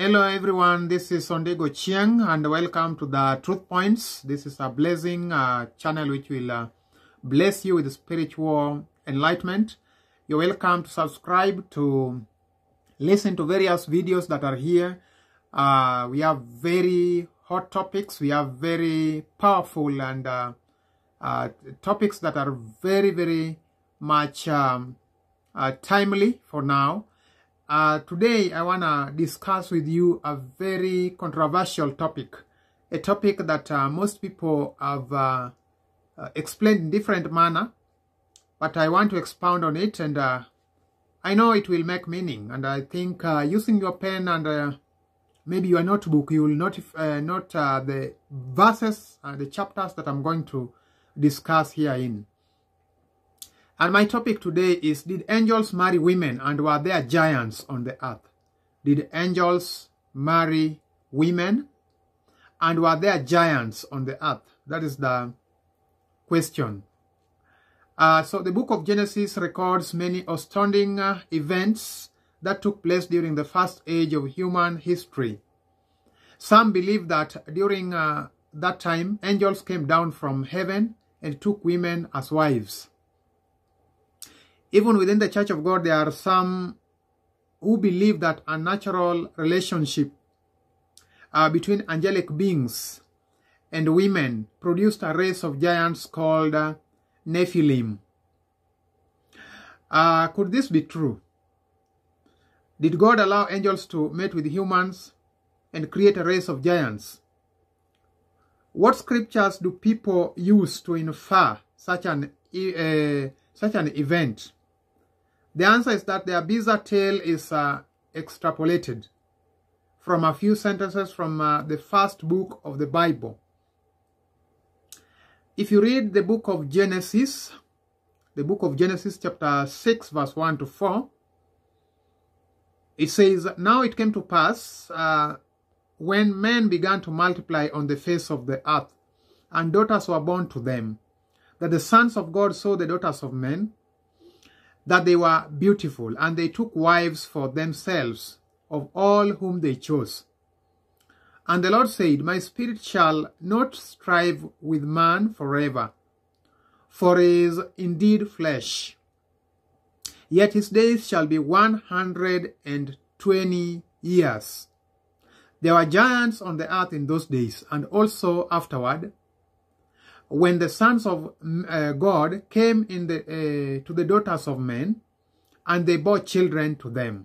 Hello everyone, this is Ondigo Ochieng and welcome to the Truth Points. This is a blessing channel which will bless you with spiritual enlightenment. You're welcome to subscribe, to listen to various videos that are here. We have very hot topics, we have very powerful and topics that are very much timely for now. Today I want to discuss with you a very controversial topic, a topic that most people have explained in different manner, but I want to expound on it, and I know it will make meaning. And I think using your pen and maybe your notebook, you will note the verses and the chapters that I'm going to discuss herein. And my topic today is, did angels marry women and were there giants on the earth? Did angels marry women and were there giants on the earth? That is the question. So the book of Genesis records many astounding events that took place during the first age of human history. Some believe that during that time, angels came down from heaven and took women as wives. Even within the Church of God, there are some who believe that a natural relationship between angelic beings and women produced a race of giants called Nephilim. Could this be true? Did God allow angels to mate with humans and create a race of giants? What scriptures do people use to infer such an event? The answer is that their bizarre tale is extrapolated from a few sentences from the first book of the Bible. If you read the book of Genesis, chapter 6, verse 1 to 4, it says, "Now it came to pass, when men began to multiply on the face of the earth, and daughters were born to them, that the sons of God saw the daughters of men, that they were beautiful, and they took wives for themselves of all whom they chose. And the Lord said, My spirit shall not strive with man forever, for he is indeed flesh. Yet his days shall be 120 years. There were giants on the earth in those days, and also afterward, when the sons of God came in to the daughters of men, and they bore children to them.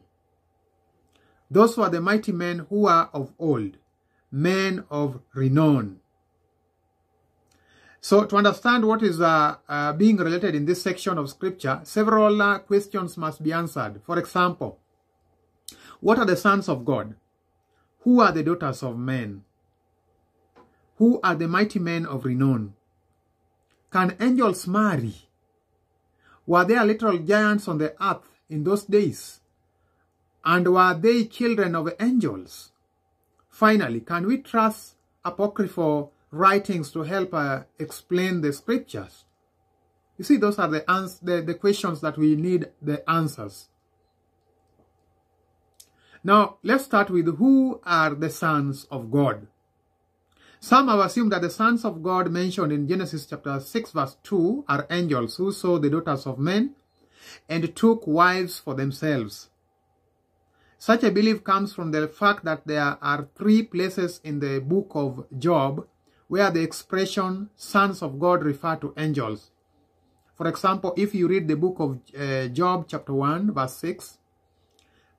Those were the mighty men who are of old, men of renown." So to understand what is being related in this section of scripture, several questions must be answered. For example, what are the sons of God? Who are the daughters of men? Who are the mighty men of renown? Can angels marry? Were there literal giants on the earth in those days? And were they children of angels? Finally, can we trust apocryphal writings to help explain the scriptures? You see, those are the questions that we need the answers. Now, let's start with, who are the sons of God? Some have assumed that the sons of God mentioned in Genesis chapter 6 verse 2 are angels who saw the daughters of men and took wives for themselves. Such a belief comes from the fact that there are three places in the book of Job where the expression sons of God refer to angels. For example, if you read the book of Job chapter 1 verse 6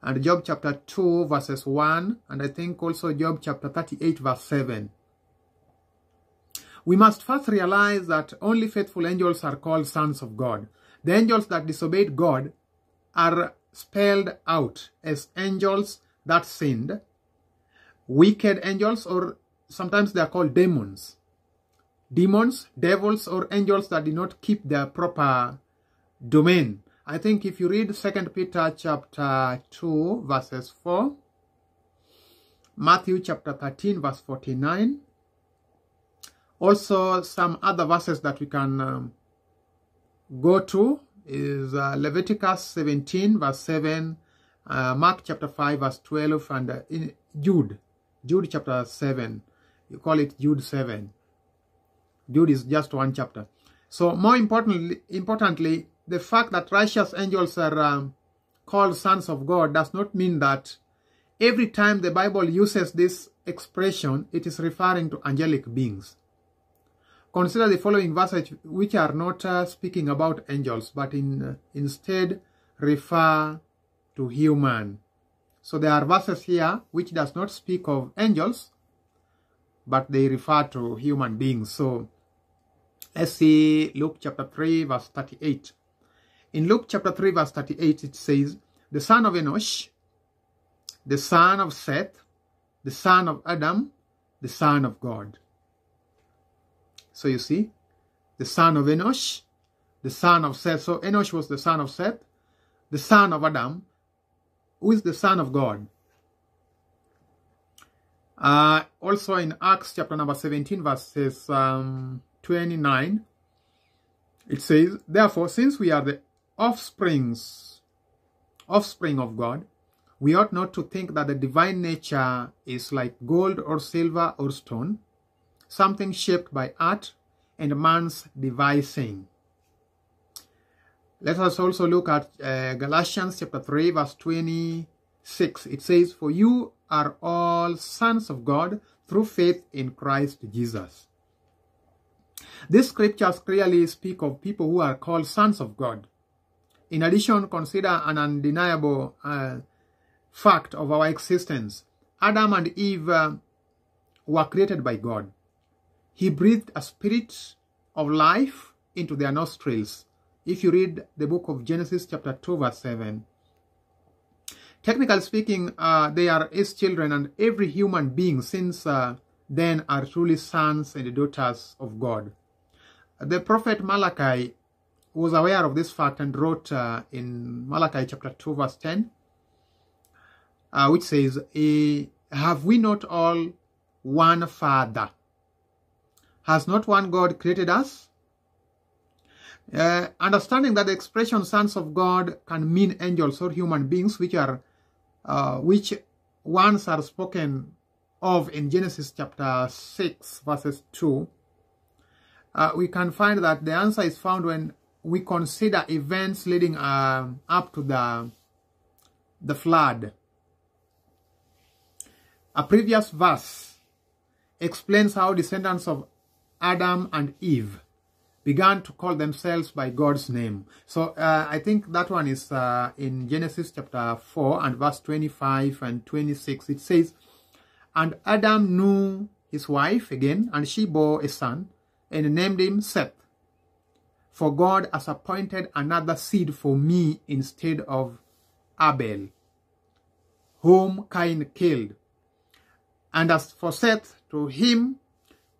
and Job chapter 2 verses 1, and I think also Job chapter 38 verse 7. We must first realize that only faithful angels are called sons of God. The angels that disobeyed God are spelled out as angels that sinned, wicked angels, or sometimes they are called demons. Demons, devils, or angels that did not keep their proper domain. I think if you read 2 Peter chapter 2, verses 4, Matthew chapter 13, verse 49, also, some other verses that we can go to is Leviticus 17, verse 7, Mark chapter 5 verse 12, and in Jude chapter 7. You call it Jude 7. Jude is just one chapter. So more importantly, the fact that righteous angels are called sons of God does not mean that every time the Bible uses this expression, it is referring to angelic beings. Consider the following verses, which are not speaking about angels, but instead refer to human. So there are verses here which does not speak of angels, but they refer to human beings. So let's see Luke chapter 3 verse 38. In Luke chapter 3 verse 38, it says, the son of Enosh, the son of Seth, the son of Adam, the son of God. So you see, the son of Enosh, the son of Seth. So Enosh was the son of Seth, the son of Adam, who is the son of God. Also in Acts chapter number 17 verses 29, it says, therefore, since we are the offspring of God, we ought not to think that the divine nature is like gold or silver or stone, something shaped by art and man's devising. Let us also look at Galatians chapter 3 verse 26. It says, for you are all sons of God through faith in Christ Jesus. These scriptures clearly speak of people who are called sons of God. In addition, consider an undeniable fact of our existence. Adam and Eve were created by God. He breathed a spirit of life into their nostrils. If you read the book of Genesis chapter 2 verse 7. Technically speaking, they are his children, and every human being since then are truly sons and daughters of God. The prophet Malachi was aware of this fact and wrote in Malachi chapter 2 verse 10, which says, have we not all one Father? Has not one God created us? Understanding that the expression sons of God can mean angels or human beings, which once are spoken of in Genesis chapter 6 verses 2, we can find that the answer is found when we consider events leading up to the flood. A previous verse explains how descendants of Adam and Eve began to call themselves by God's name. So I think that one is in Genesis chapter 4 and verse 25 and 26. It says, and Adam knew his wife again, and she bore a son, and named him Seth. For God has appointed another seed for me instead of Abel, whom Cain killed. And as for Seth, to him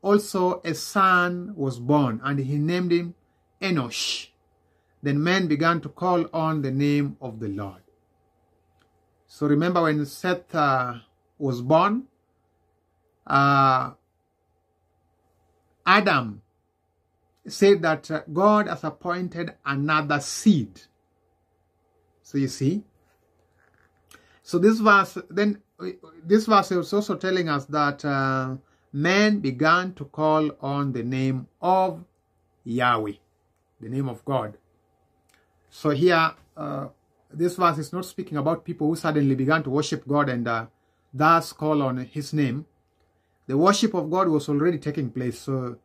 also a son was born, and he named him Enosh. Then men began to call on the name of the Lord. So remember, when Seth was born, Adam said that God has appointed another seed. So you see, so this verse is also telling us that men began to call on the name of Yahweh, the name of God. So here, this verse is not speaking about people who suddenly began to worship God and thus call on his name. The worship of God was already taking place. So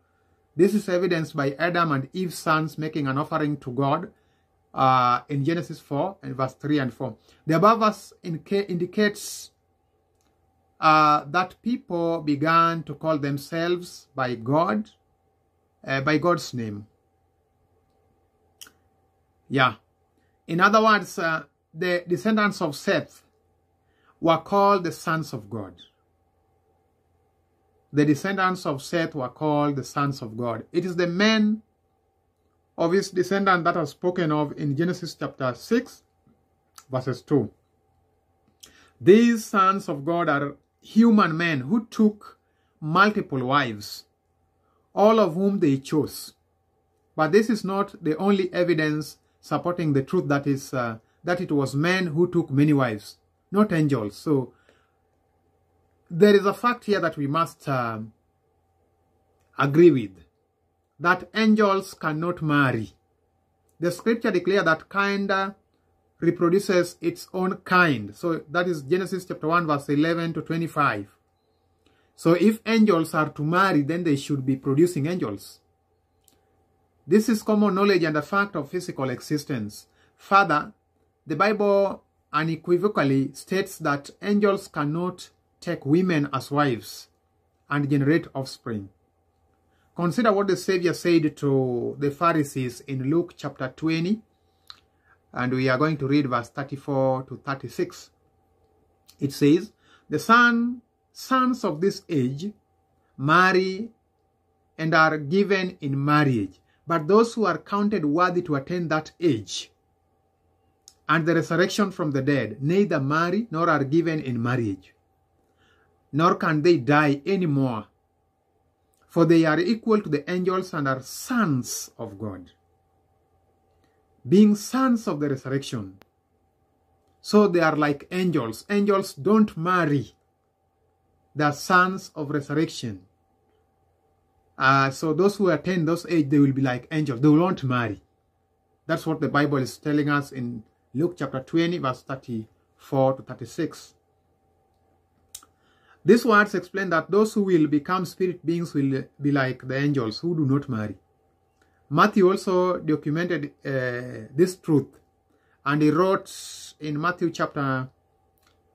this is evidenced by Adam and Eve's sons making an offering to God in Genesis 4 and verse 3 and 4. The above verse indicates that people began to call themselves by God, by God's name. Yeah. In other words, the descendants of Seth were called the sons of God. The descendants of Seth were called the sons of God. It is the men of his descendant that are spoken of in Genesis chapter 6, verses 2. These sons of God are human men who took multiple wives, all of whom they chose. But this is not the only evidence supporting the truth that is that it was men who took many wives, not angels. So there is a fact here that we must agree with, that angels cannot marry. The scripture declares that kind reproduces its own kind. So that is Genesis chapter 1 verse 11 to 25. So if angels are to marry, then they should be producing angels. This is common knowledge and a fact of physical existence. Further, the Bible unequivocally states that angels cannot take women as wives and generate offspring. Consider what the Savior said to the Pharisees in Luke chapter 20. And we are going to read verse 34 to 36. It says, "The sons of this age marry and are given in marriage, but those who are counted worthy to attain that age and the resurrection from the dead neither marry nor are given in marriage, nor can they die any more, for they are equal to the angels and are sons of God," being sons of the resurrection. So they are like angels. Angels don't marry. They are sons of resurrection. So those who attain those age, they will be like angels. They won't marry. That's what the Bible is telling us in Luke chapter 20, verse 34 to 36. These words explain that those who will become spirit beings will be like the angels who do not marry. Matthew also documented this truth, and he wrote in Matthew chapter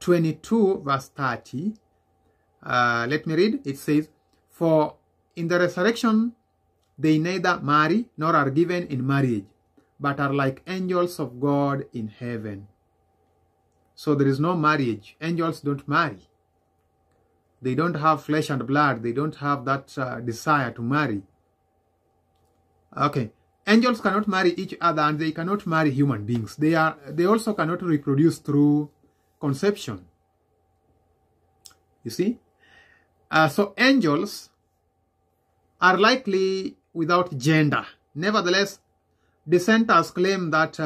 22 verse 30, let me read, it says, "For in the resurrection they neither marry nor are given in marriage, but are like angels of God in heaven." So there is no marriage. Angels don't marry. They don't have flesh and blood. They don't have that desire to marry. Okay, angels cannot marry each other, and they cannot marry human beings. They also cannot reproduce through conception. You see? So angels are likely without gender. Nevertheless, dissenters claim that,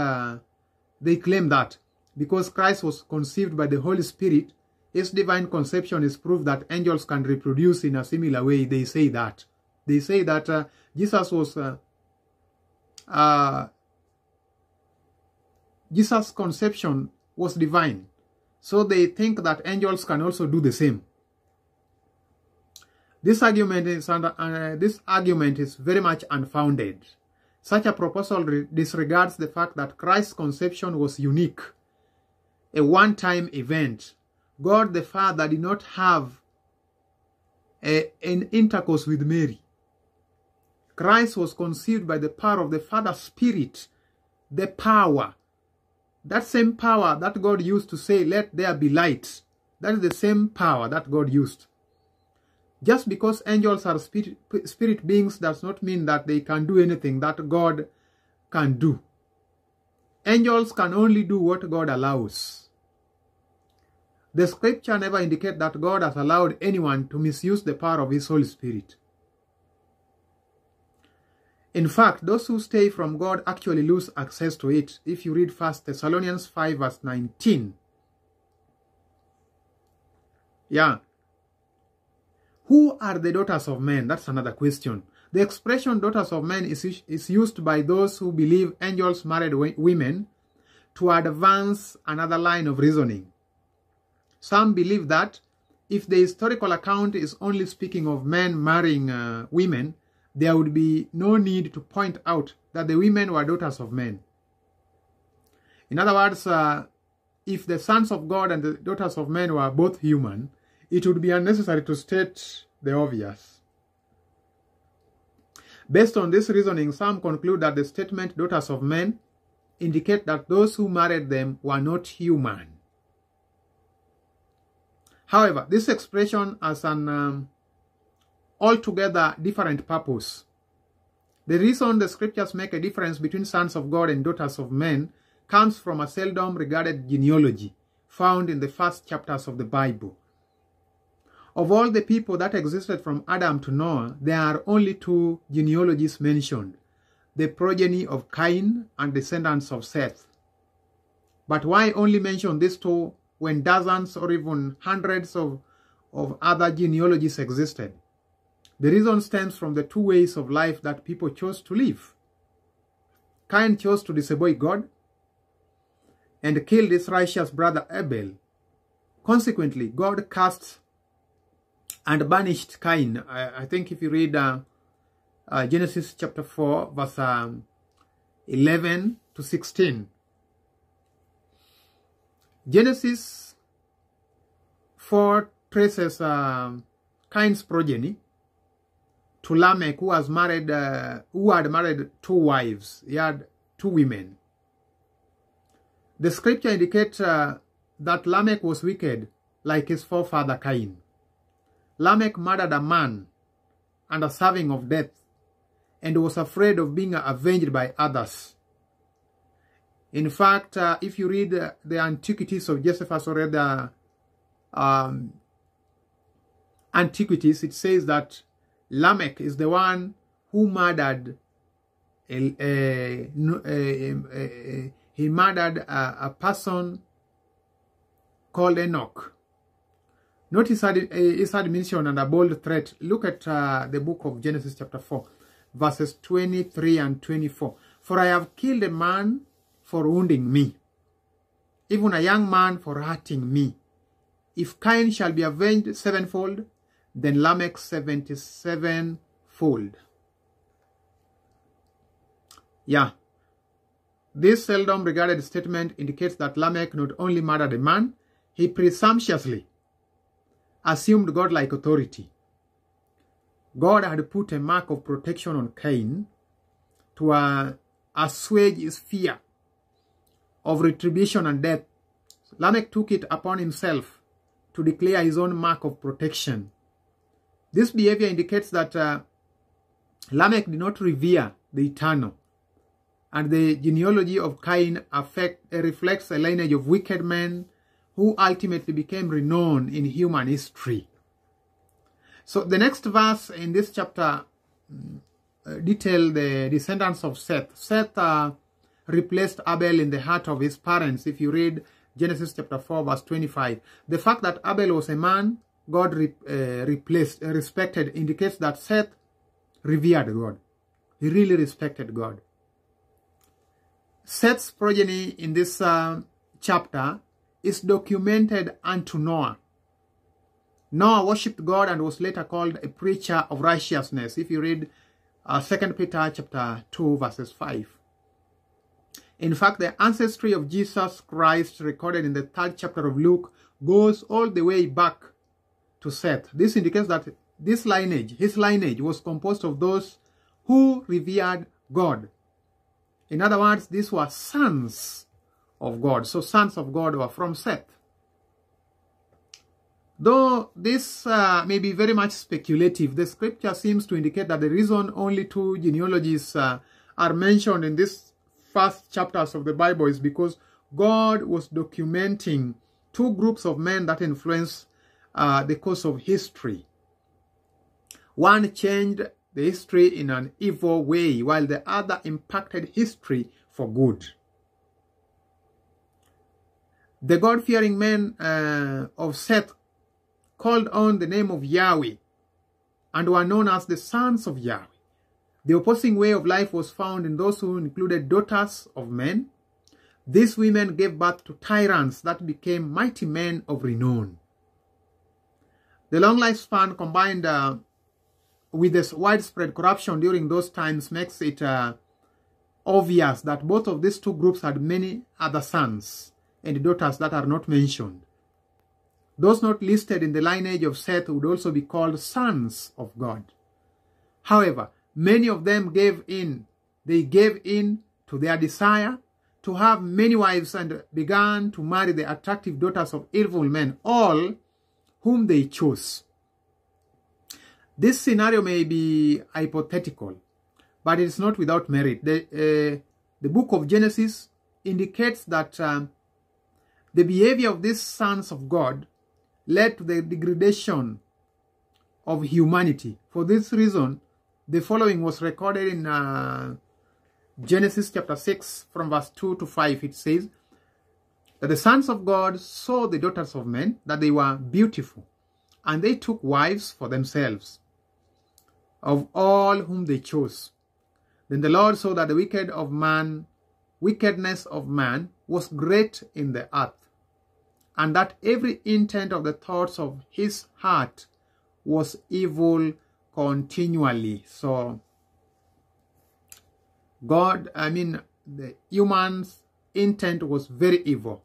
because Christ was conceived by the Holy Spirit, his divine conception is proof that angels can reproduce in a similar way. They say that. They say that Jesus' conception was divine, so they think that angels can also do the same. This argument is very much unfounded. Such a proposal disregards the fact that Christ's conception was unique, a one-time event. God the Father did not have an intercourse with Mary. Christ was conceived by the power of the Father's Spirit, the power. That same power that God used to say, "Let there be light." That is the same power that God used. Just because angels are spirit beings does not mean that they can do anything that God can do. Angels can only do what God allows. The scripture never indicates that God has allowed anyone to misuse the power of his Holy Spirit. In fact, those who stray from God actually lose access to it. If you read 1 Thessalonians 5 verse 19. Yeah. Who are the daughters of men? That's another question. The expression daughters of men is used by those who believe angels married women to advance another line of reasoning. Some believe that if the historical account is only speaking of men marrying women, there would be no need to point out that the women were daughters of men. In other words, if the sons of God and the daughters of men were both human, it would be unnecessary to state the obvious. Based on this reasoning, some conclude that the statement "daughters of men" indicate that those who married them were not human. However, this expression as an altogether different purpose. The reason the scriptures make a difference between sons of God and daughters of men comes from a seldom regarded genealogy found in the first chapters of the Bible. Of all the people that existed from Adam to Noah, there are only two genealogies mentioned, the progeny of Cain and descendants of Seth. But why only mention these two when dozens or even hundreds of other genealogies existed? The reason stems from the two ways of life that people chose to live. Cain chose to disobey God and killed his righteous brother Abel. Consequently, God cast and banished Cain. I think if you read Genesis chapter 4, verse 11 to 16. Genesis 4 traces Cain's progeny to Lamech, who had married two wives. He had two women. The scripture indicates that Lamech was wicked like his forefather Cain. Lamech murdered a man under serving of death and was afraid of being avenged by others. In fact, if you read the Antiquities of Josephus or the Antiquities, it says that Lamech is the one who murdered a person called Enoch. Notice his admonition and a bold threat. Look at the book of Genesis chapter 4, verses 23 and 24. For I have killed a man for wounding me, even a young man for hurting me. If Cain shall be avenged sevenfold, then Lamech 77-fold. Yeah. This seldom regarded statement indicates that Lamech not only murdered a man, he presumptuously assumed godlike authority. God had put a mark of protection on Cain to assuage his fear of retribution and death. Lamech took it upon himself to declare his own mark of protection. This behavior indicates that Lamech did not revere the eternal, and the genealogy of Cain reflects a lineage of wicked men who ultimately became renowned in human history. So the next verse in this chapter details the descendants of Seth. Seth replaced Abel in the heart of his parents. If you read Genesis chapter 4, verse 25, the fact that Abel was a man God respected indicates that Seth revered God. He really respected God. Seth's progeny in this chapter is documented unto Noah. Noah worshipped God and was later called a preacher of righteousness. If you read 2 Peter chapter 2, verses 5. In fact, the ancestry of Jesus Christ recorded in the 3rd chapter of Luke goes all the way back to Seth. This indicates that this lineage, his lineage, was composed of those who revered God. In other words, these were sons of God. So sons of God were from Seth. Though this may be very much speculative, the scripture seems to indicate that the reason only two genealogies are mentioned in these first chapters of the Bible is because God was documenting two groups of men that influenced the course of history. One changed the history in an evil way, while the other impacted history for good. The God-fearing men of Seth called on the name of Yahweh and were known as the sons of Yahweh. The opposing way of life was found in those who included daughters of men. These women gave birth to tyrants that became mighty men of renown. The long lifespan combined with this widespread corruption during those times makes it obvious that both of these two groups had many other sons and daughters that are not mentioned. Those not listed in the lineage of Seth would also be called sons of God. However, many of them gave in. They gave in to their desire to have many wives and began to marry the attractive daughters of evil men, all whom they chose. This scenario may be hypothetical, but it's not without merit. The book of Genesis indicates that the behavior of these sons of God led to the degradation of humanity. For this reason, the following was recorded in Genesis chapter 6 from verse 2 to 5. It says, that the sons of God saw the daughters of men, that they were beautiful, and they took wives for themselves, of all whom they chose. Then the Lord saw that the wickedness of man was great in the earth, and that every intent of the thoughts of his heart was evil continually. So the human's intent was very evil.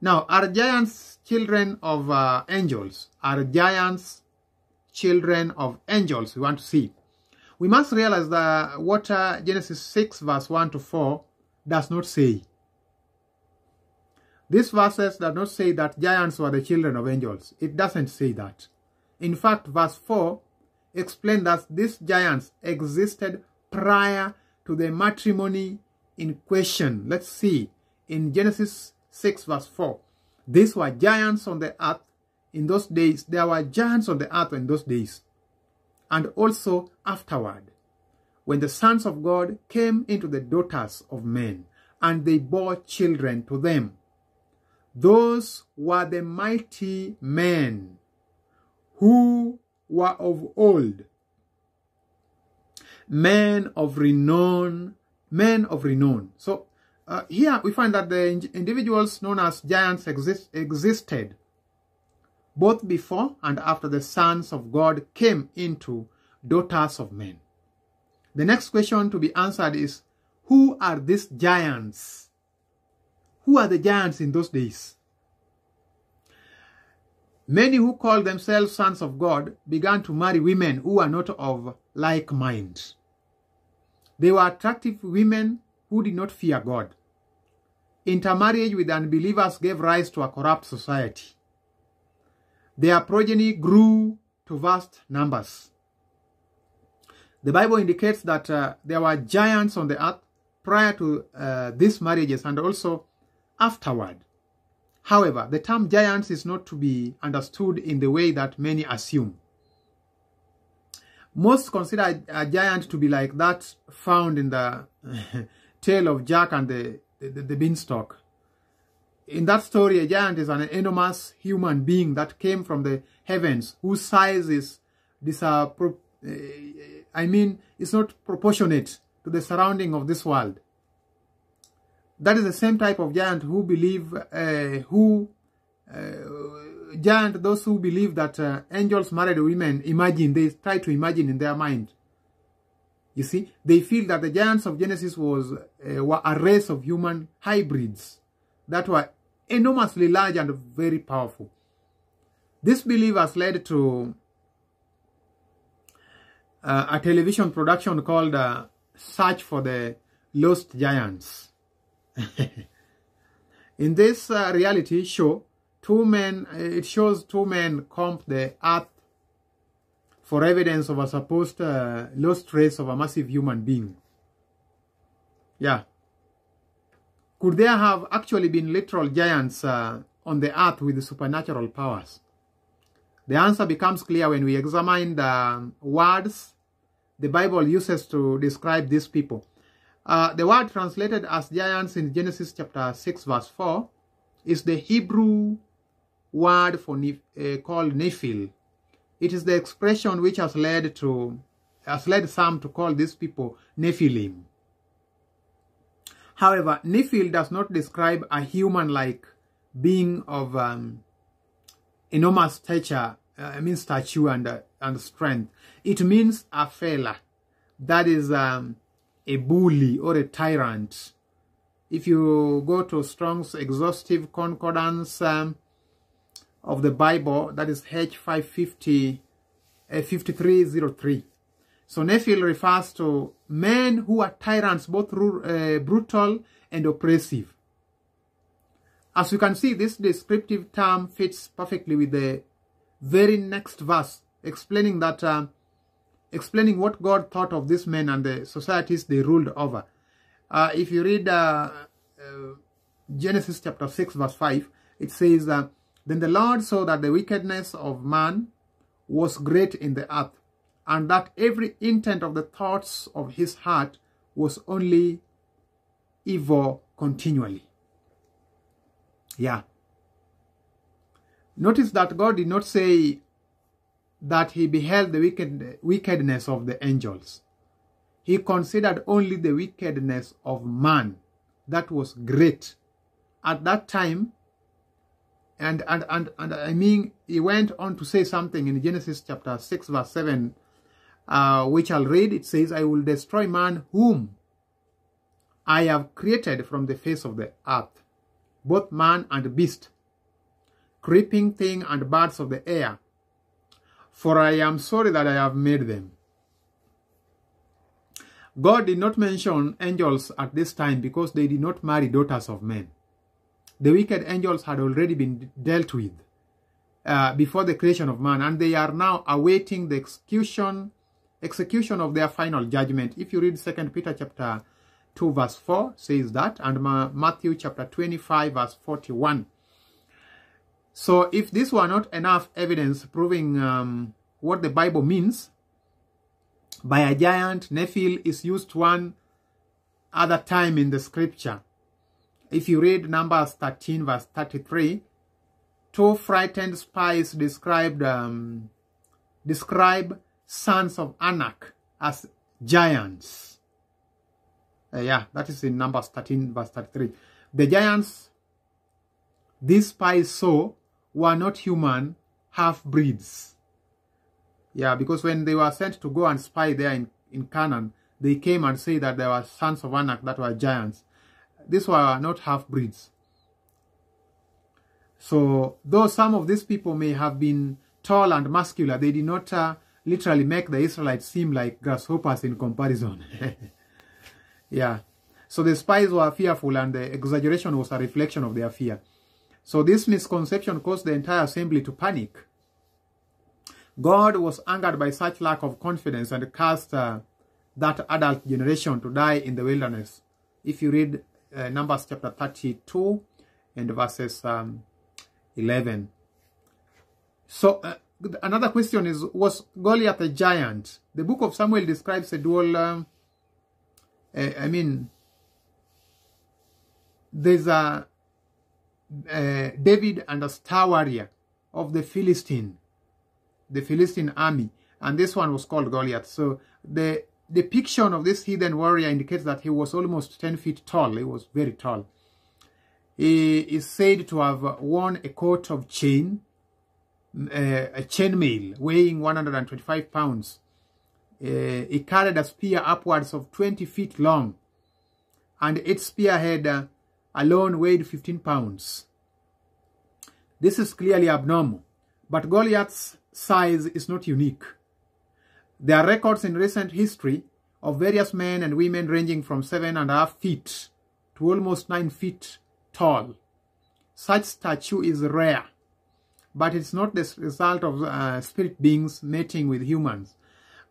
Now, are giants children of angels? Are giants children of angels? We want to see. We must realize that what Genesis 6 verse 1 to 4 does not say. These verses does not say that giants were the children of angels. It doesn't say that. In fact, verse 4 explains that these giants existed prior to the matrimony in question. Let's see. In Genesis 6 verse 4. These were giants on the earth in those days. There were giants on the earth in those days. And also afterward, when the sons of God came into the daughters of men, and they bore children to them. Those were the mighty men who were of old, men of renown, men of renown. So here we find that the individuals known as giants existed both before and after the sons of God came into daughters of men. The next question to be answered is, who are these giants? Who are the giants in those days? Many who called themselves sons of God began to marry women who were not of like mind. They were attractive women who did not fear God. Intermarriage with unbelievers gave rise to a corrupt society. Their progeny grew to vast numbers. The Bible indicates that there were giants on the earth prior to these marriages and also afterward. However, the term giants is not to be understood in the way that many assume. Most consider a giant to be like that found in the tale of Jack and the beanstalk. In that story, a giant is an enormous human being that came from the heavens, whose size is it's not proportionate to the surrounding of this world. That is the same type of giant those who believe that angels married women imagine. They try to imagine in their mind. You see, they feel that the giants of Genesis were a race of human hybrids that were enormously large and very powerful. This belief has led to a television production called Search for the Lost Giants. In this reality show, it shows two men comb the earth for evidence of a supposed lost race of a massive human being. Yeah. Could there have actually been literal giants on the earth with supernatural powers? The answer becomes clear when we examine the words the Bible uses to describe these people. The word translated as giants in Genesis chapter 6 verse 4 is the Hebrew word for called Nephil. It is the expression which has led some to call these people Nephilim. However, Nephil does not describe a human-like being of enormous stature, stature and strength. It means a fella, that is a bully or a tyrant. If you go to Strong's Exhaustive Concordance of the Bible, that is H550, 5303. So Nephil refers to men who are tyrants, both brutal and oppressive. As you can see, this descriptive term fits perfectly with the very next verse, explaining what God thought of these men and the societies they ruled over. If you read Genesis chapter 6 verse 5, it says that, "Then the Lord saw that the wickedness of man was great in the earth, and that every intent of the thoughts of his heart was only evil continually." here. Notice that God did not say that he beheld the wickedness of the angels. He considered only the wickedness of man that was great at that time. And I mean, he went on to say something in Genesis chapter 6 verse 7, which I'll read. It says, I will destroy man whom I have created from the face of the earth, both man and beast, creeping thing and birds of the air, for I am sorry that I have made them. God did not mention angels at this time because they did not marry daughters of men. The wicked angels had already been dealt with before the creation of man, and they are now awaiting the execution of their final judgment. If you read 2 Peter chapter 2 verse 4 says that, and Matthew chapter 25 verse 41. So if this were not enough evidence proving what the Bible means by a giant, Nephil is used one other time in the scripture. If you read Numbers 13 verse 33, two frightened spies describe sons of Anak as giants. Yeah, that is in Numbers 13 verse 33. The giants these spies saw were not human half-breeds. Yeah, because when they were sent to go and spy there in Canaan, they came and said that there were sons of Anak that were giants. These were not half-breeds. So, though some of these people may have been tall and muscular, they did not literally make the Israelites seem like grasshoppers in comparison. Yeah. So the spies were fearful, and the exaggeration was a reflection of their fear. So this misconception caused the entire assembly to panic. God was angered by such lack of confidence and cast that adult generation to die in the wilderness. If you read Numbers chapter 32 and verses 11. So another question is, was Goliath a giant? The book of Samuel describes a dual, there's a David and a star warrior of the Philistine army, and this one was called Goliath. So the depiction of this heathen warrior indicates that he was almost 10 feet tall. He was very tall. He is said to have worn a coat of chain, a chainmail weighing 125 pounds. He carried a spear upwards of 20 feet long, and its spearhead alone weighed 15 pounds. This is clearly abnormal, but Goliath's size is not unique. There are records in recent history of various men and women ranging from 7.5 feet to almost 9 feet tall. Such stature is rare, but it's not the result of spirit beings mating with humans.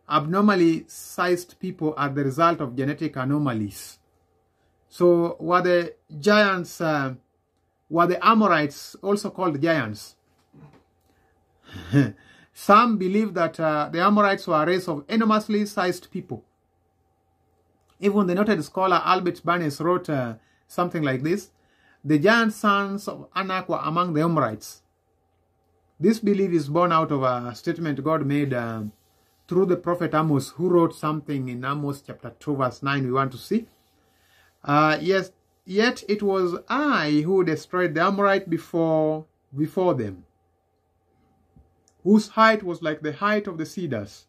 Abnormally sized people are the result of genetic anomalies. So were the giants, were the Amorites also called giants? Some believe that the Amorites were a race of enormously sized people. Even the noted scholar Albert Barnes wrote something like this: the giant sons of Anak were among the Amorites. This belief is born out of a statement God made through the prophet Amos, who wrote something in Amos chapter 2 verse 9 we want to see. Yes, yet it was I who destroyed the Amorite before them, whose height was like the height of the cedars,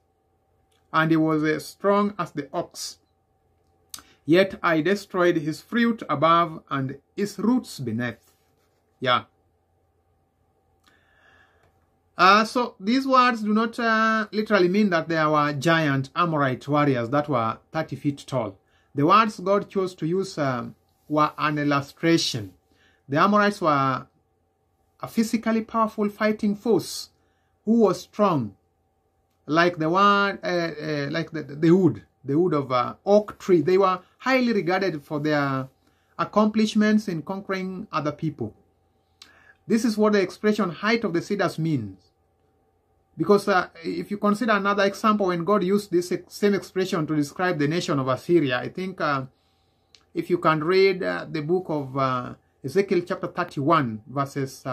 and he was as strong as the ox. Yet I destroyed his fruit above and his roots beneath. Yeah. So these words do not literally mean that there were giant Amorite warriors that were 30 feet tall. The words God chose to use were an illustration. The Amorites were a physically powerful fighting force who was strong, like the one, like the wood of oak tree. They were highly regarded for their accomplishments in conquering other people. This is what the expression "height of the cedars" means, because if you consider another example, when God used this same expression to describe the nation of Assyria, I think if you can read the book of Ezekiel chapter 31, verses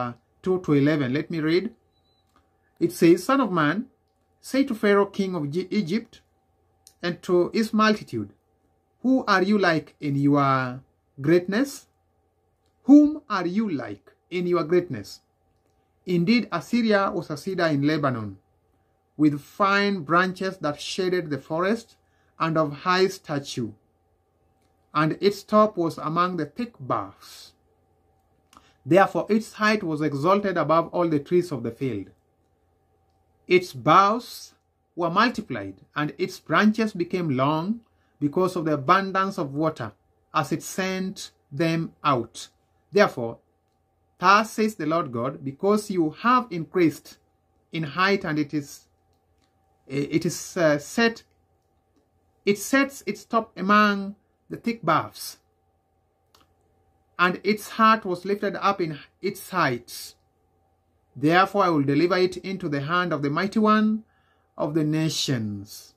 2 to 11. Let me read. It says, Son of man, say to Pharaoh, king of Egypt, and to his multitude, who are you like in your greatness? Whom are you like in your greatness? Indeed, Assyria was a cedar in Lebanon, with fine branches that shaded the forest, and of high stature, and its top was among the thick boughs. Therefore its height was exalted above all the trees of the field. Its boughs were multiplied, and its branches became long, because of the abundance of water, as it sent them out. Therefore, thus says the Lord God, because you have increased in height, and it sets its top among the thick boughs, and its heart was lifted up in its heights. Therefore I will deliver it into the hand of the mighty one of the nations,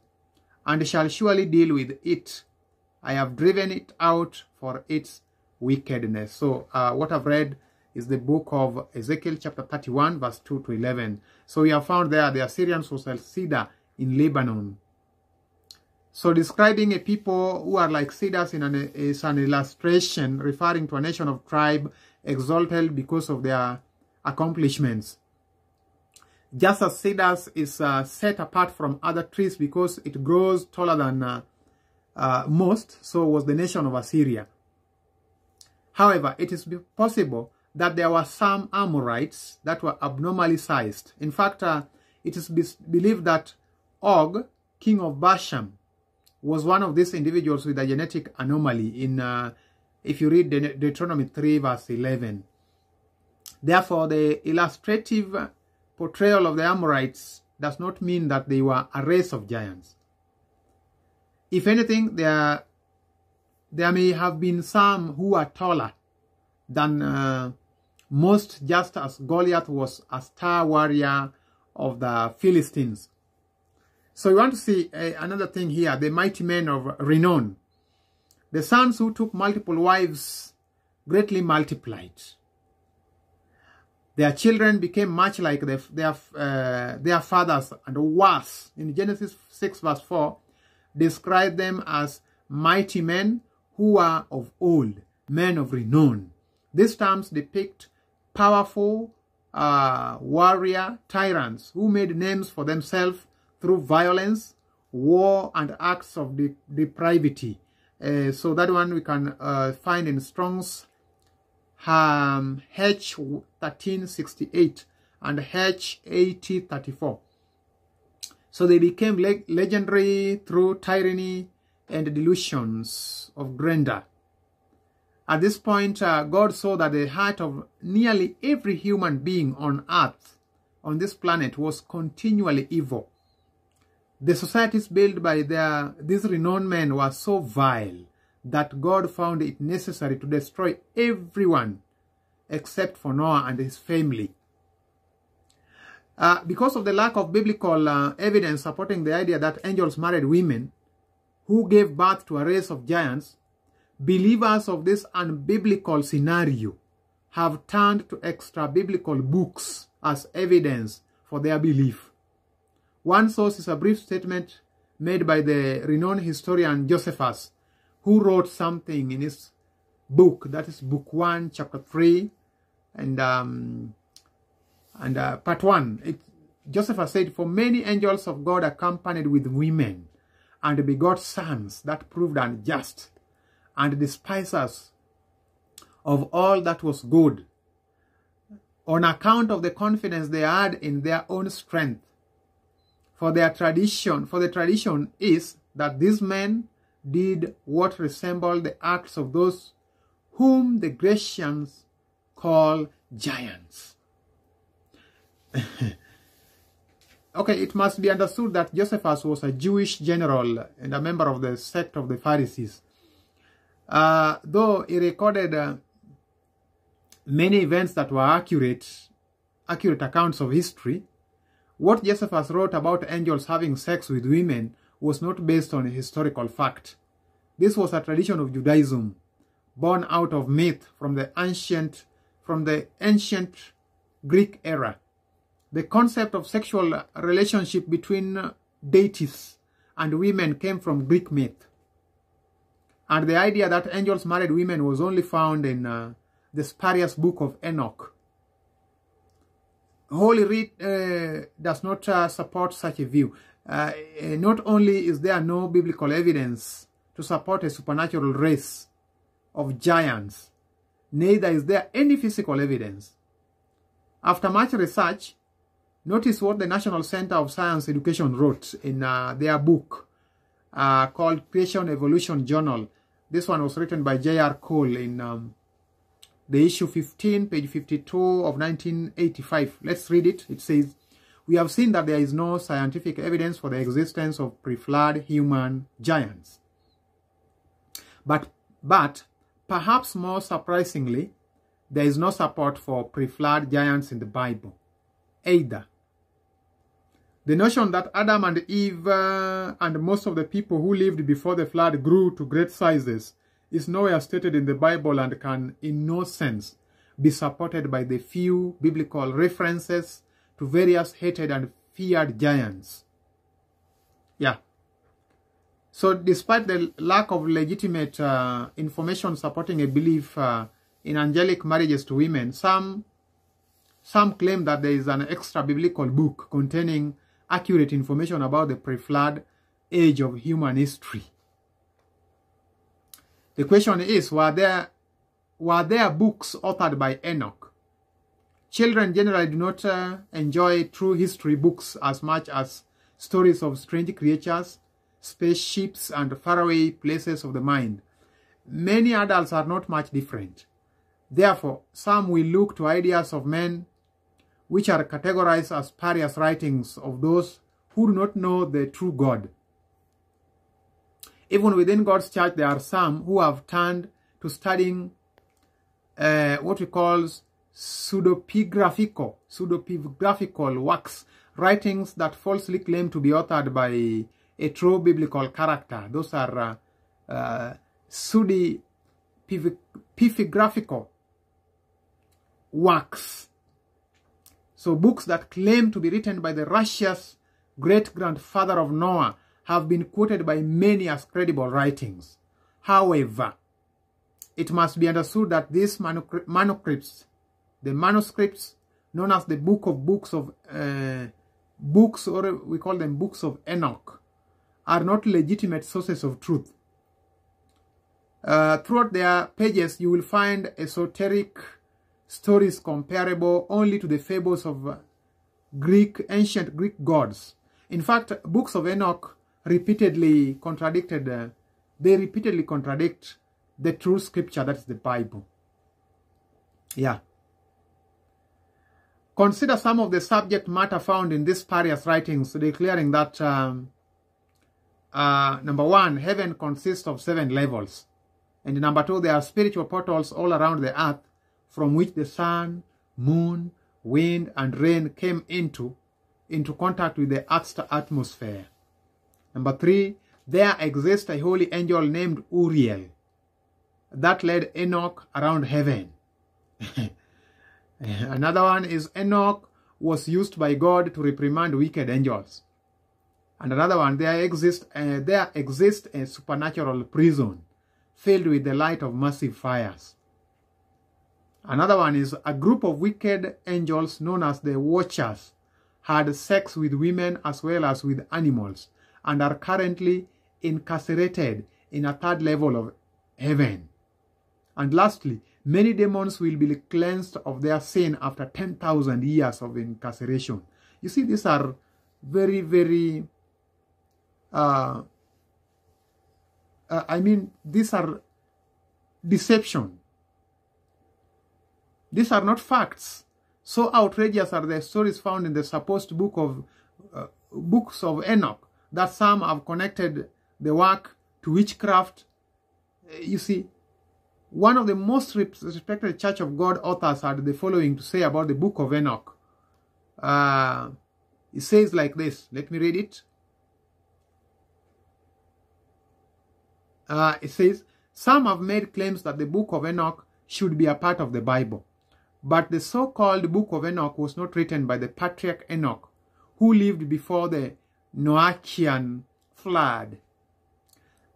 and shall surely deal with it. I have driven it out for its wickedness. So what I've read is the book of Ezekiel chapter 31, verse 2 to 11. So we have found there the Assyrians was a cedar in Lebanon. So describing a people who are like cedars is an illustration referring to a nation of tribe exalted because of their accomplishments. Just as cedars is set apart from other trees because it grows taller than most, so was the nation of Assyria. However, it is possible that there were some Amorites that were abnormally sized. In fact, it is believed that Og, king of Bashan, was one of these individuals with a genetic anomaly. If you read Deuteronomy 3 verse 11. Therefore, the illustrative portrayal of the Amorites does not mean that they were a race of giants. If anything, there may have been some who are taller than most, just as Goliath was a star warrior of the Philistines. So you want to see another thing here, the mighty men of renown. The sons who took multiple wives greatly multiplied. Their children became much like their fathers, and worse. In Genesis 6 verse 4, describe them as mighty men who are of old, men of renown. These terms depict powerful warrior tyrants who made names for themselves through violence, war, and acts of depravity. So that one we can find in Strong's H1368 and H8034. So they became legendary through tyranny and delusions of grandeur. At this point, God saw that the heart of nearly every human being on earth, on this planet, was continually evil. The societies built by these renowned men were so vile that God found it necessary to destroy everyone except for Noah and his family. Because of the lack of biblical evidence supporting the idea that angels married women who gave birth to a race of giants, believers of this unbiblical scenario have turned to extra-biblical books as evidence for their belief. One source is a brief statement made by the renowned historian Josephus, who wrote something in his book, that is book 1, chapter 3, and part 1. Josephus said, "For many angels of God accompanied with women, and begot sons that proved unjust, and despisers of all that was good, on account of the confidence they had in their own strength. For the tradition is that these men did what resembled the acts of those whom the Grecians call giants." Okay, it must be understood that Josephus was a Jewish general and a member of the sect of the Pharisees. Though he recorded many events that were accurate accounts of history, what Josephus wrote about angels having sex with women was not based on historical fact. This was a tradition of Judaism, born out of myth from the ancient Greek era. The concept of sexual relationship between deities and women came from Greek myth. And the idea that angels married women was only found in the spurious Book of Enoch. Holy Writ does not support such a view. Not only is there no biblical evidence to support a supernatural race of giants, neither is there any physical evidence. After much research, notice what the National Center of Science Education wrote in their book called Creation Evolution Journal. This one was written by J.R. Cole in the issue 15, page 52 of 1985. Let's read it. It says, "We have seen that there is no scientific evidence for the existence of pre-flood human giants. But perhaps more surprisingly, there is no support for pre-flood giants in the Bible either. The notion that Adam and Eve and most of the people who lived before the flood grew to great sizes is nowhere stated in the Bible and can in no sense be supported by the few biblical references to various hated and feared giants." Yeah. So despite the lack of legitimate information supporting a belief in angelic marriages to women, some claim that there is an extra biblical book containing accurate information about the pre-flood age of human history. The question is, were there books authored by Enoch? Children generally do not enjoy true history books as much as stories of strange creatures, spaceships, and faraway places of the mind. Many adults are not much different. Therefore, some will look to ideas of men which are categorized as spurious writings of those who do not know the true God. Even within God's church, there are some who have turned to studying what we call pseudepigraphical works, writings that falsely claim to be authored by a true biblical character. Those are pseudepigraphical works. So books that claim to be written by the Russia's great-grandfather of Noah have been quoted by many as credible writings. However, it must be understood that these manuscripts known as the books, or we call them books of Enoch, are not legitimate sources of truth. Throughout their pages, you will find esoteric stories comparable only to the fables of ancient Greek gods. In fact, books of Enoch repeatedly contradict the true scripture, that is the Bible. Yeah. Consider some of the subject matter found in these spurious writings, declaring that number one, heaven consists of 7 levels, and number 2, there are spiritual portals all around the earth from which the sun, moon, wind, and rain came into contact with the earth's atmosphere. Number 3, there exists a holy angel named Uriel that led Enoch around heaven. Another one is, Enoch was used by God to reprimand wicked angels. And another one, there exists a supernatural prison filled with the light of massive fires. Another one is, a group of wicked angels known as the Watchers had sex with women as well as with animals, and are currently incarcerated in a 3rd level of heaven. And lastly, many demons will be cleansed of their sin after 10,000 years of incarceration. You see, these are very, very, these are deception. These are not facts. So outrageous are the stories found in the supposed books of Enoch that some have connected the work to witchcraft. You see, one of the most respected Church of God authors had the following to say about the Book of Enoch. It says like this. Let me read it. It says, Some have made claims that the Book of Enoch should be a part of the Bible, but the so-called Book of Enoch was not written by the patriarch Enoch, who lived before the Noachian flood.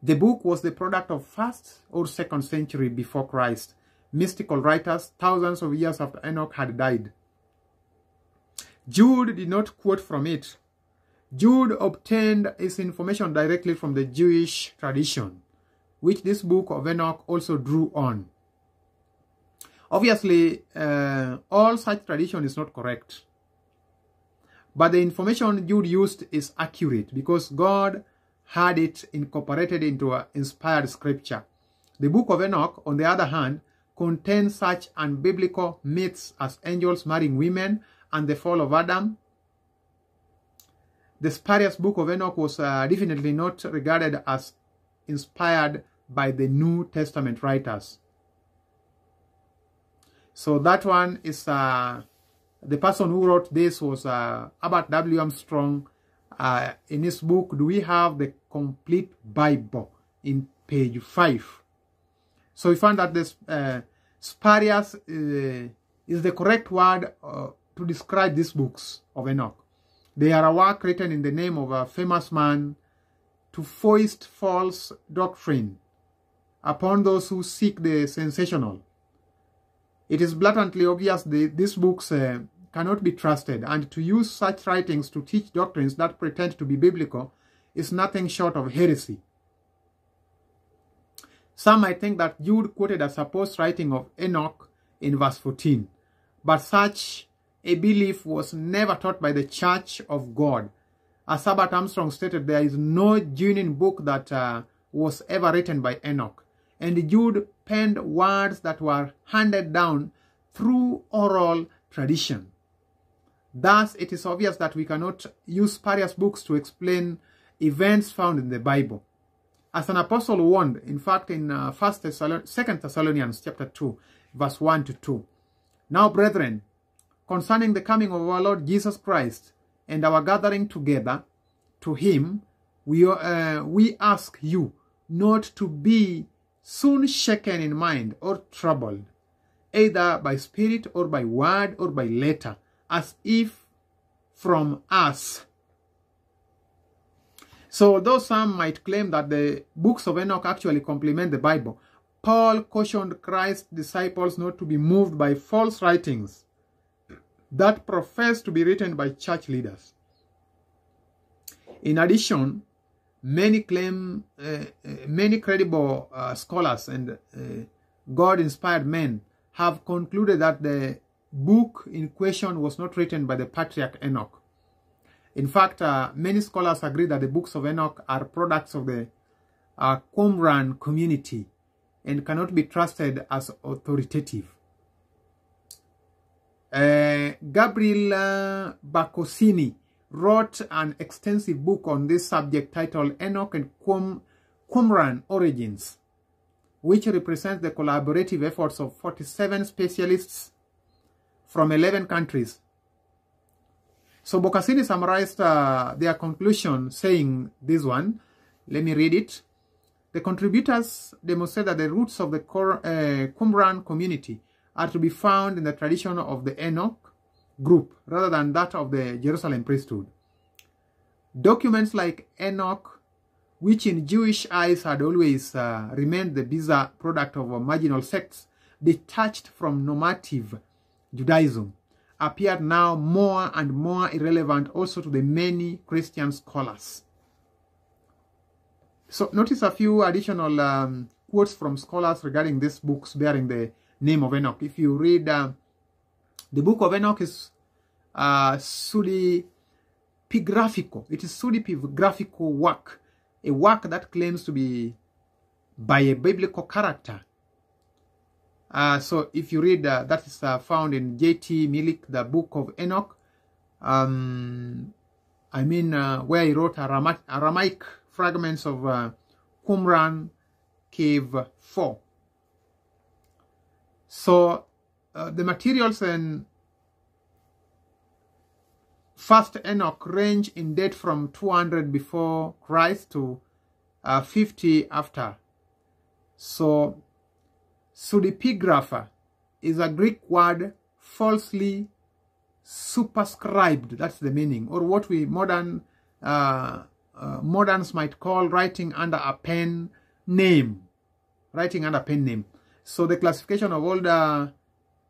The book was the product of 1st or 2nd century before Christ, mystical writers thousands of years after Enoch had died. Jude did not quote from it. Jude obtained his information directly from the Jewish tradition, which this Book of Enoch also drew on. Obviously, all such tradition is not correct, but the information Jude used is accurate because God had it incorporated into inspired scripture. The Book of Enoch, on the other hand, contains such unbiblical myths as angels marrying women and the fall of Adam. The spurious Book of Enoch was definitely not regarded as inspired by the New Testament writers. So that one is, the person who wrote this was Albert W Armstrong. In his book, Do We Have the Complete Bible, in page 5. So we found that this spurious is the correct word to describe these books of Enoch. They are a work written in the name of a famous man to foist false doctrine upon those who seek the sensational. It is blatantly obvious that these books cannot be trusted, and to use such writings to teach doctrines that pretend to be biblical is nothing short of heresy. Some might think that Jude quoted a supposed writing of Enoch in verse 14, but such a belief was never taught by the Church of God. As Albert Armstrong stated, there is no genuine book that was ever written by Enoch, and Jude penned words that were handed down through oral tradition. Thus, it is obvious that we cannot use spurious books to explain events found in the Bible. As an apostle warned, in fact, in 2 Thessalonians chapter 2, verse 1 to 2. Now, brethren, concerning the coming of our Lord Jesus Christ and our gathering together to him, we ask you not to be soon shaken in mind or troubled, either by spirit or by word or by letter, as if from us. So, though some might claim that the books of Enoch actually complement the Bible, Paul cautioned Christ's disciples not to be moved by false writings that profess to be written by church leaders. In addition, many credible scholars and God-inspired men have concluded that the book in question was not written by the patriarch Enoch. In fact, many scholars agree that the books of Enoch are products of the Qumran community and cannot be trusted as authoritative. Gabriela Bacossini wrote an extensive book on this subject titled Enoch and Qumran Origins, which represents the collaborative efforts of 47 specialists from 11 countries. So Bacossini summarized their conclusion saying this one. Let me read it. The contributors demonstrate that the roots of the Qumran community are to be found in the tradition of the Enoch group rather than that of the Jerusalem priesthood. Documents like Enoch, which in Jewish eyes had always remained the bizarre product of marginal sects detached from normative Judaism, appeared now more and more irrelevant also to the many Christian scholars. So notice a few additional quotes from scholars regarding these books bearing the name of Enoch. If you read the Book of Enoch is pseudepigraphical. It is pseudepigraphical work, a work that claims to be by a biblical character. So if you read that is found in J.T. Milik, the Book of Enoch, where he wrote Aramaic fragments of Qumran Cave 4. So the materials in First Enoch range in date from 200 before Christ to 50 after. So, pseudepigrapha is a Greek word falsely superscribed. That's the meaning, or what we moderns might call writing under a pen name. Writing under pen name. So the classification of Old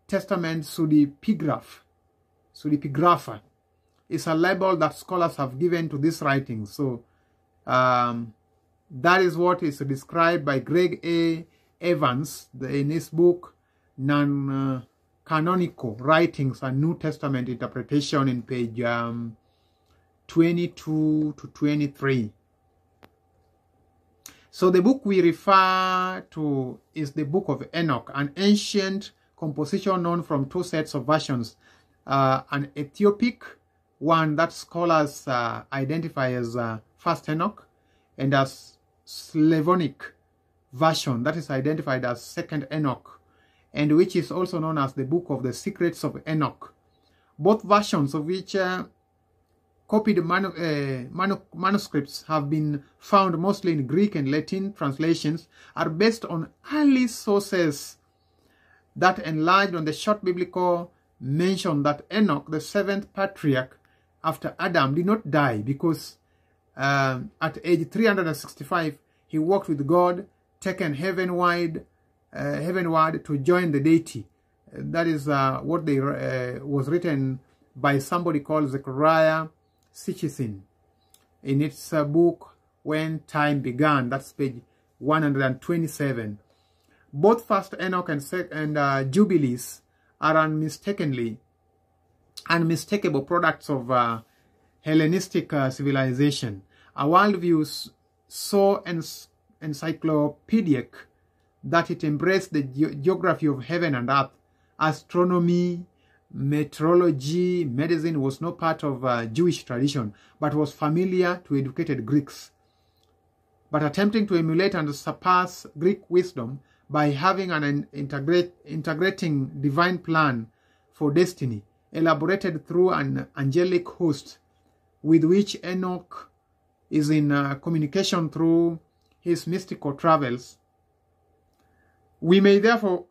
Testament pseudepigrapha is a label that scholars have given to this writing. So that is what is described by Greg A. Evans in his book Non Canonical Writings and New Testament Interpretation in page 22 to 23. So the book we refer to is the Book of Enoch, an ancient composition known from two sets of versions, an Ethiopic one that scholars identify as First Enoch, and a Slavonic version that is identified as Second Enoch, and which is also known as the Book of the Secrets of Enoch. Both versions, of which copied manuscripts have been found mostly in Greek and Latin translations, are based on early sources that enlarged on the short biblical mention that Enoch, the seventh patriarch after Adam, did not die, because at age 365 he walked with God, taken heavenward to join the deity. That is what they was written by somebody called Zechariah Sitchin in its book When Time Began. That's page 127. Both First Enoch and Jubilees are unmistakable products of Hellenistic civilization, a worldview so encyclopedic that it embraced the geography of heaven and earth. Astronomy, meteorology, medicine was no part of Jewish tradition, but was familiar to educated Greeks. But attempting to emulate and surpass Greek wisdom by having an integrating divine plan for destiny, elaborated through an angelic host with which Enoch is in communication through his mystical travels. We may therefore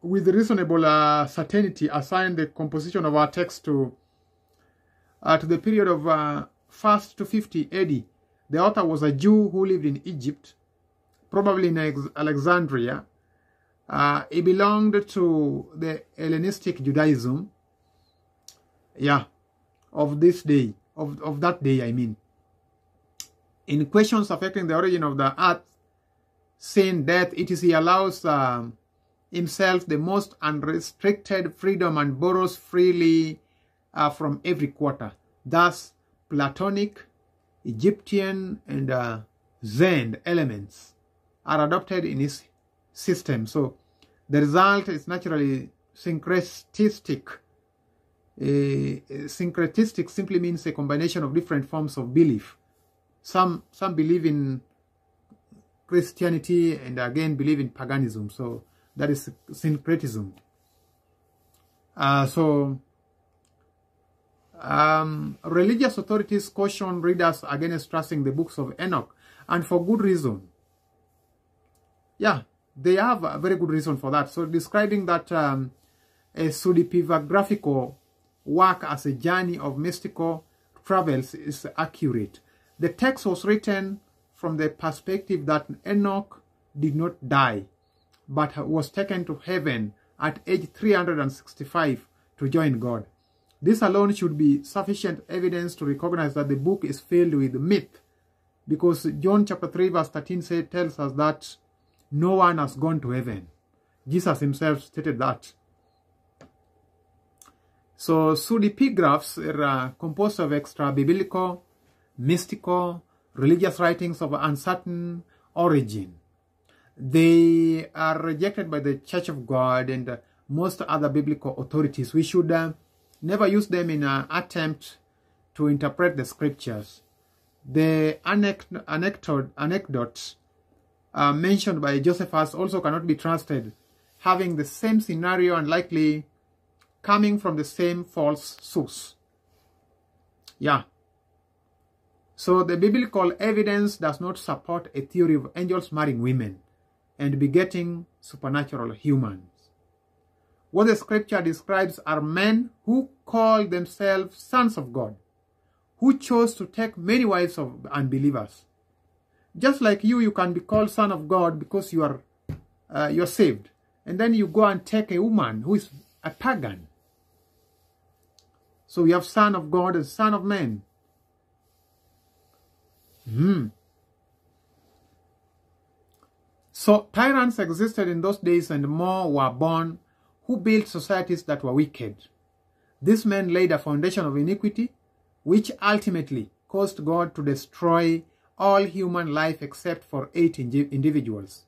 with reasonable certainty assign the composition of our text to the period of 1st to 50 AD. The author was a Jew who lived in Egypt, probably in Alexandria. He belonged to the Hellenistic Judaism of this day, of that day, I mean. In questions affecting the origin of the earth, sin, death, etc., he allows himself the most unrestricted freedom and borrows freely from every quarter. Thus, Platonic, Egyptian, and Zen elements are adopted in his system. So, the result is naturally syncretistic. Syncretistic simply means a combination of different forms of belief. Some believe in Christianity and again believe in paganism. So that is syncretism. Religious authorities caution readers against trusting the books of Enoch, and for good reason. Yeah, they have a very good reason for that. So describing that a pseudepigraphical work as a journey of mystical travels is accurate. The text was written from the perspective that Enoch did not die, but was taken to heaven at age 365 to join God. This alone should be sufficient evidence to recognize that the book is filled with myth, because John chapter 3 verse 13 tells us that no one has gone to heaven. Jesus himself stated that. So pseudepigraphs are composed of extra-biblical, mystical, religious writings of uncertain origin. They are rejected by the Church of God and most other biblical authorities. We should never use them in an attempt to interpret the scriptures. The anecdotes mentioned by Josephus also cannot be trusted, having the same scenario and likely coming from the same false source. Yeah. So the biblical evidence does not support a theory of angels marrying women. and begetting supernatural humans. What the scripture describes are men who call themselves sons of God, who chose to take many wives of unbelievers. Just like you can be called son of God because you are you're saved. And then you go and take a woman who is a pagan. So we have son of God and son of man. So tyrants existed in those days, and more were born who built societies that were wicked. These men laid a foundation of iniquity, which ultimately caused God to destroy all human life except for 8 individuals.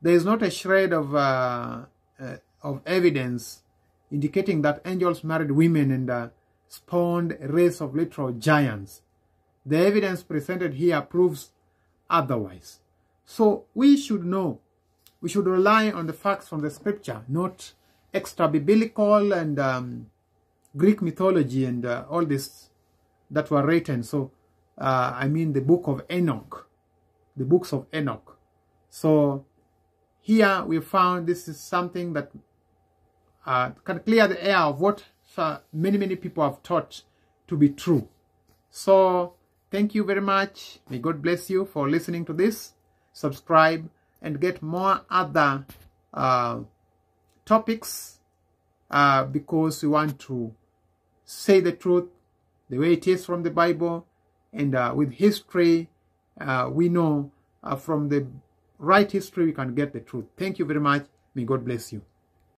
There is not a shred of evidence indicating that angels married women and spawned a race of literal giants. The evidence presented here proves otherwise. So we should know, we should rely on the facts from the scripture, not extra-biblical and Greek mythology and all this that were written. So I mean the book of Enoch, the books of Enoch. So here we found this is something that can clear the air of what many people have taught to be true. So thank you very much. May God bless you for listening to this. Subscribe and get more other topics because we want to say the truth the way it is from the Bible. And with history, we know from the right history, we can get the truth. Thank you very much. May God bless you.